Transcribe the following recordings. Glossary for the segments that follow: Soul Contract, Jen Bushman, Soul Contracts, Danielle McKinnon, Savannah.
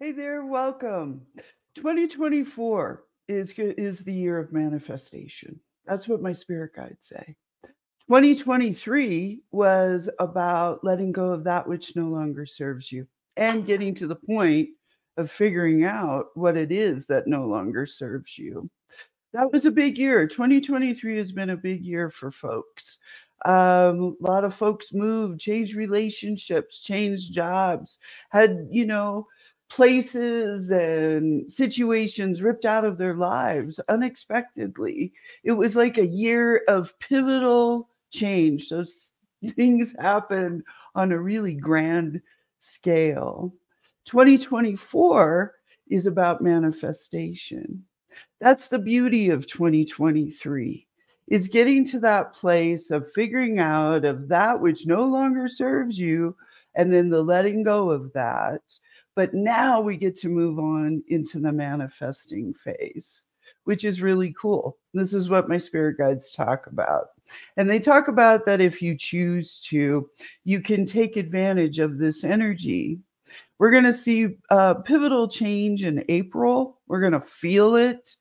Hey there, welcome. 2024 is the year of manifestation. That's what my spirit guides say. 2023 was about letting go of that which no longer serves you and getting to the point of figuring out what it is that no longer serves you. That was a big year. 2023 has been a big year for folks. A lot of folks moved, changed relationships, changed jobs, had, you know, places and situations ripped out of their lives unexpectedly. It was like a year of pivotal change. So things happened on a really grand scale. 2024 is about manifestation. That's the beauty of 2023, is getting to that place of figuring out of that which no longer serves you, and then the letting go of that. But now we get to move on into the manifesting phase, which is really cool. This is what my spirit guides talk about. And they talk about that if you choose to, you can take advantage of this energy. We're going to see pivotal change in April. We're going to feel it.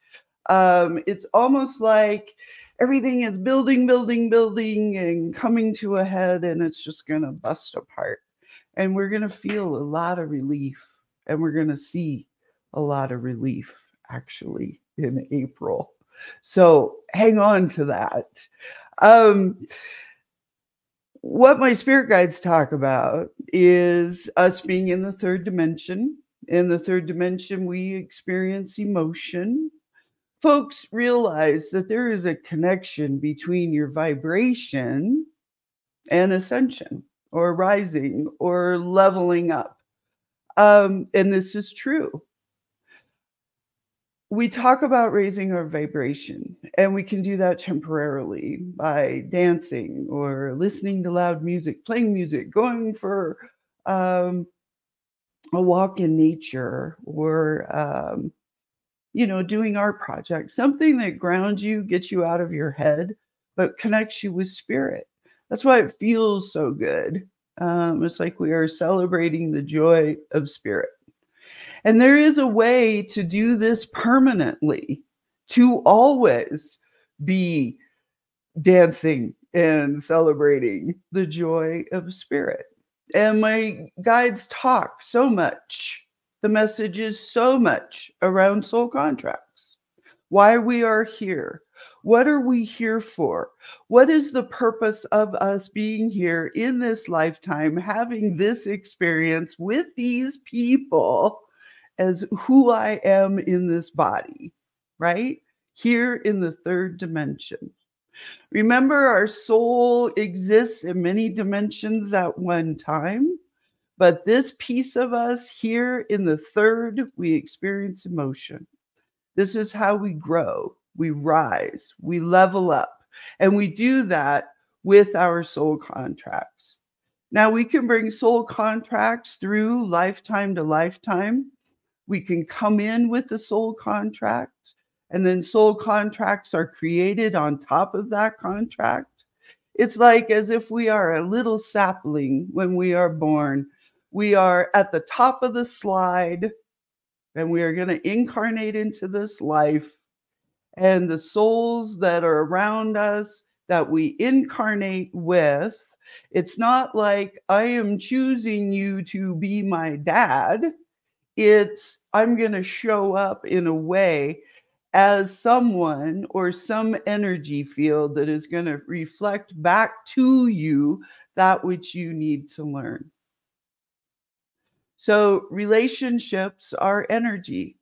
It's almost like everything is building, and coming to a head, and it's just going to bust apart. And we're going to feel a lot of relief, and we're going to see a lot of relief actually in April. So hang on to that. What my spirit guides talk about is us being in the third dimension. In the third dimension, we experience emotion. Folks, realize that there is a connection between your vibration and ascension, or rising, or leveling up. And this is true. We talk about raising our vibration, and we can do that temporarily by dancing or listening to loud music, playing music, going for a walk in nature, or doing art projects, something that grounds you, gets you out of your head, but connects you with spirit. That's why it feels so good. It's like we are celebrating the joy of spirit. And there is a way to do this permanently, to always be dancing and celebrating the joy of spirit. And my guides talk so much. The message is so much around soul contracts. Why we are here. What are we here for? What is the purpose of us being here in this lifetime, having this experience with these people as who I am in this body, right? Here in the third dimension. Remember, our soul exists in many dimensions at one time, but this piece of us here in the third, we experience emotion. This is how we grow. We rise, we level up, and we do that with our soul contracts. Now, we can bring soul contracts through lifetime to lifetime. We can come in with the soul contract, and then soul contracts are created on top of that contract. It's like as if we are a little sapling when we are born. We are at the top of the slide, and we are going to incarnate into this life. And the souls that are around us that we incarnate with, it's not like I am choosing you to be my dad. It's I'm going to show up in a way as someone or some energy field that is going to reflect back to you that which you need to learn. So relationships are energy.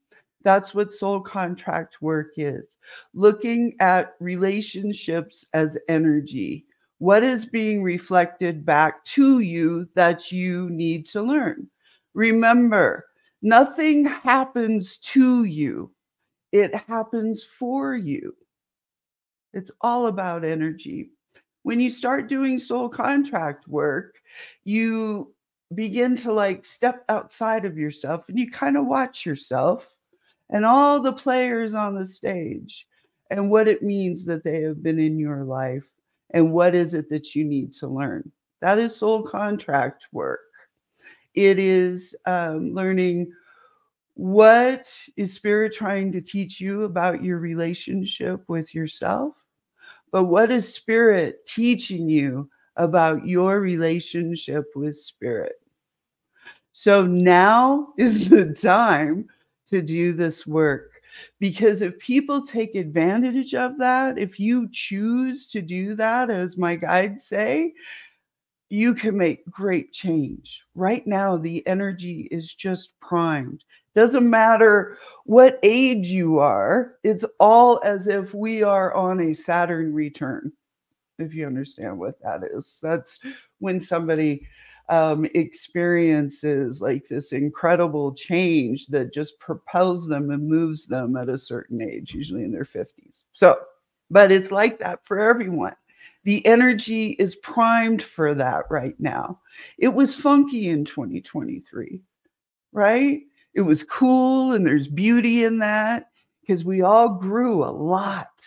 That's what soul contract work is. Looking at relationships as energy. What is being reflected back to you that you need to learn? Remember, nothing happens to you. It happens for you. It's all about energy. When you start doing soul contract work, you begin to like step outside of yourself, and you kind of watch yourself and all the players on the stage, and what it means that they have been in your life, and what is it that you need to learn. That is soul contract work. It is learning What is Spirit trying to teach you about your relationship with yourself? But what is Spirit teaching you about your relationship with Spirit? So now is the time to do this work. Because if people take advantage of that, if you choose to do that, as my guides say, you can make great change. Right now, the energy is just primed. Doesn't matter what age you are. It's all as if we are on a Saturn return, if you understand what that is. That's when somebody experiences like this incredible change that just propels them and moves them at a certain age, usually in their 50s. So, but it's like that for everyone. The energy is primed for that right now. It was funky in 2023, right? It was cool, and there's beauty in that because we all grew a lot,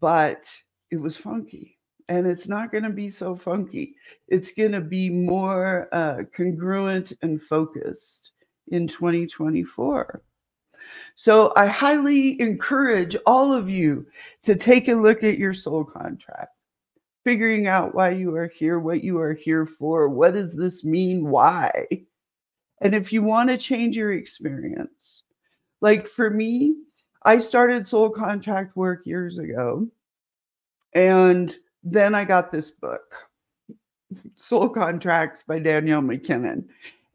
but it was funky. And it's not going to be so funky. It's going to be more congruent and focused in 2024. So I highly encourage all of you to take a look at your soul contract, figuring out why you are here, what you are here for, what does this mean, why? And if you want to change your experience, like for me, I started soul contract work years ago, and then I got this book, Soul Contracts by Danielle McKinnon,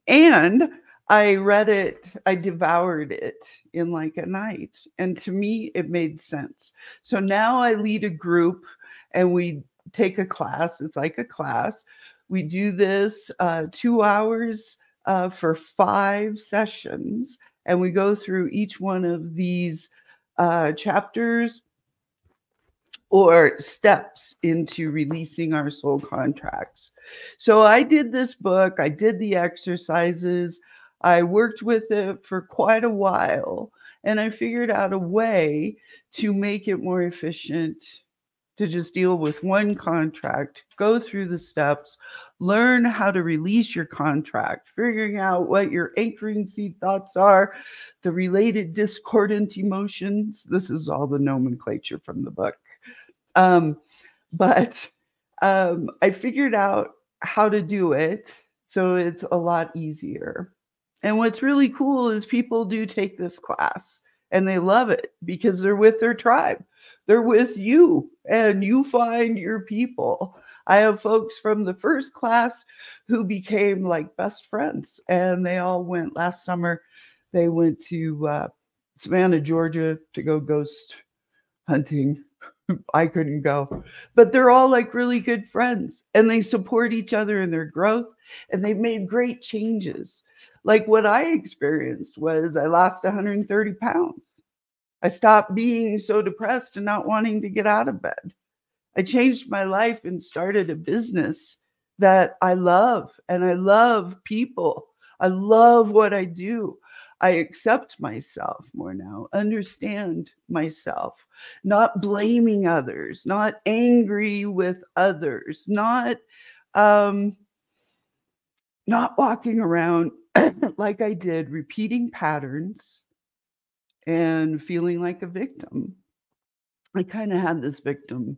and I read it, I devoured it in like a night. And to me, it made sense. So now I lead a group and we take a class. It's like a class. We do this 2 hours for 5 sessions. And we go through each one of these chapters or steps into releasing our soul contracts. So I did this book. I did the exercises. I worked with it for quite a while, and I figured out a way to make it more efficient, to just deal with one contract, go through the steps, learn how to release your contract, figuring out what your anchoring seed thoughts are, the related discordant emotions. This is all the nomenclature from the book. But I figured out how to do it, so it's a lot easier. And what's really cool is people do take this class and they love it because they're with their tribe. They're with you and you find your people. I have folks from the first class who became like best friends, and they all went last summer. They went to Savannah, Georgia to go ghost hunting. I couldn't go, but they're all like really good friends, and they support each other in their growth, and they've made great changes. Like what I experienced was I lost 130 pounds. I stopped being so depressed and not wanting to get out of bed. I changed my life and started a business that I love, and I love people. I love what I do. I accept myself more now, understand myself, not blaming others, not angry with others, not walking around like I did, repeating patterns and feeling like a victim. I kind of had this victim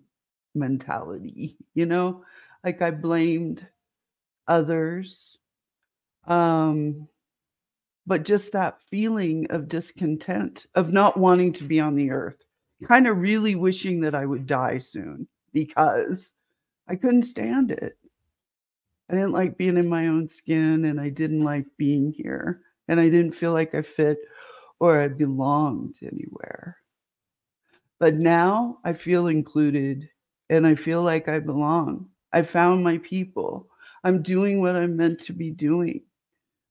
mentality, you know, like I blamed others. But just that feeling of discontent, of not wanting to be on the earth, kind of really wishing that I would die soon because I couldn't stand it. I didn't like being in my own skin, and I didn't like being here, and I didn't feel like I fit or I belonged anywhere. But now I feel included and I feel like I belong. I found my people. I'm doing what I'm meant to be doing.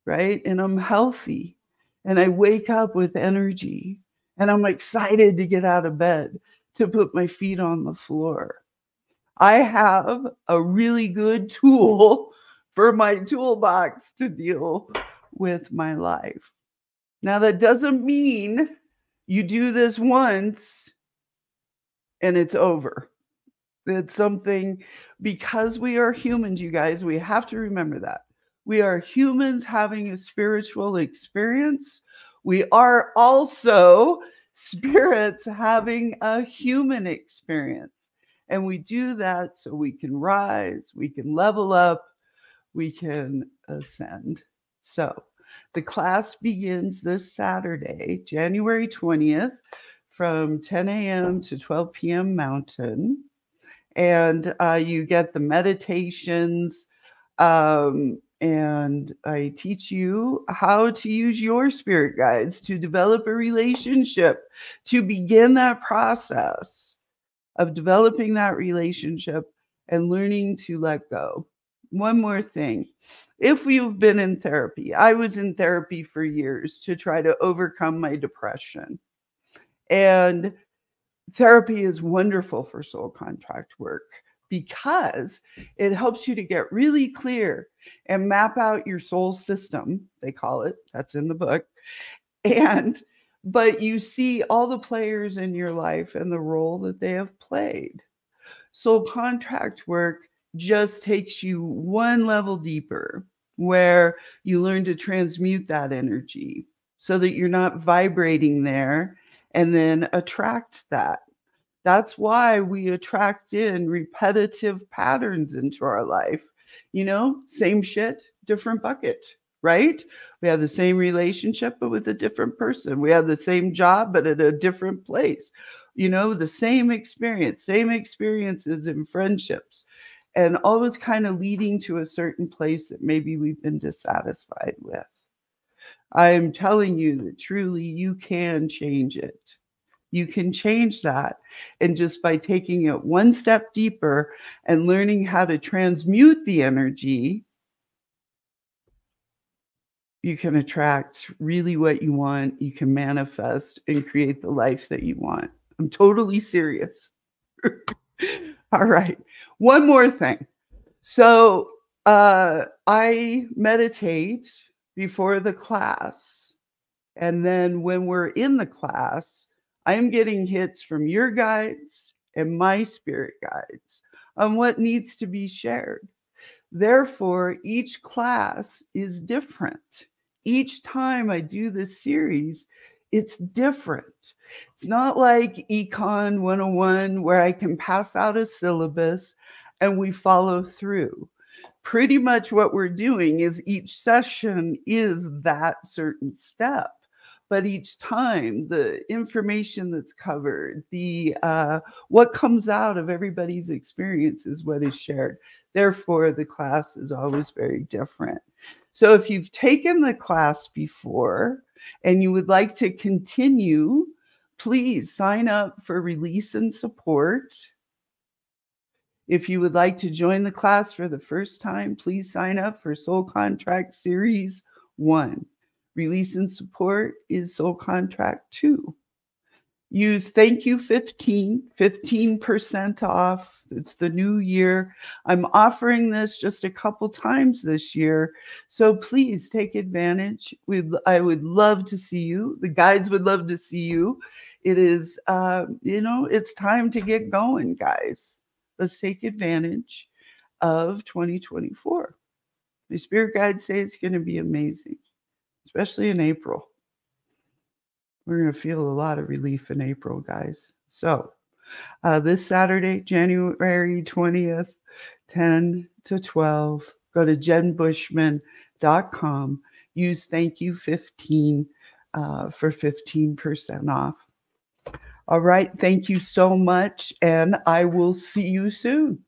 Right? And I'm healthy, and I wake up with energy, and I'm excited to get out of bed, to put my feet on the floor. I have a really good tool for my toolbox to deal with my life. Now, that doesn't mean you do this once and it's over. It's something, because we are humans, you guys, we have to remember that. We are humans having a spiritual experience. We are also spirits having a human experience. And we do that so we can rise, we can level up, we can ascend. So the class begins this Saturday, January 20th, from 10 a.m. to 12 p.m. Mountain. And you get the meditations, and I teach you how to use your spirit guides to develop a relationship, to begin that process of developing that relationship and learning to let go. One more thing. If you've been in therapy, I was in therapy for years to try to overcome my depression. And therapy is wonderful for soul contract work because it helps you to get really clear and map out your soul system, they call it, that's in the book. But you see all the players in your life and the role that they have played. Soul contract work just takes you one level deeper where you learn to transmute that energy so that you're not vibrating there and then attract that. That's why we attract in repetitive patterns into our life. You know, same shit, different bucket. Right? We have the same relationship, but with a different person. We have the same job, but at a different place. You know, the same experiences in friendships, and always kind of leading to a certain place that maybe we've been dissatisfied with. I am telling you that truly you can change it. You can change that. And just by taking it one step deeper and learning how to transmute the energy, you can attract really what you want. You can manifest and create the life that you want. I'm totally serious. All right. One more thing. So I meditate before the class. And then when we're in the class, I am getting hits from your guides and my spirit guides on what needs to be shared. Therefore, each class is different. Each time I do this series, it's different. It's not like Econ 101 where I can pass out a syllabus and we follow through. Pretty much what we're doing is each session is that certain step. But each time, the information that's covered, the what comes out of everybody's experience is what is shared. Therefore, the class is always very different. So if you've taken the class before and you would like to continue, please sign up for release and support. If you would like to join the class for the first time, please sign up for Soul Contract Series 1. Release and support is Soul Contract 2. Use thank you 15% off. It's the new year. I'm offering this just a couple times this year. So please take advantage. I would love to see you. The guides would love to see you. It is, you know, it's time to get going, guys. Let's take advantage of 2024. My spirit guides say it's going to be amazing, especially in April. We're going to feel a lot of relief in April, guys. So this Saturday, January 20th, 10 to 12, go to jenbushman.com. Use thank you 15 for 15% off. All right. Thank you so much. And I will see you soon.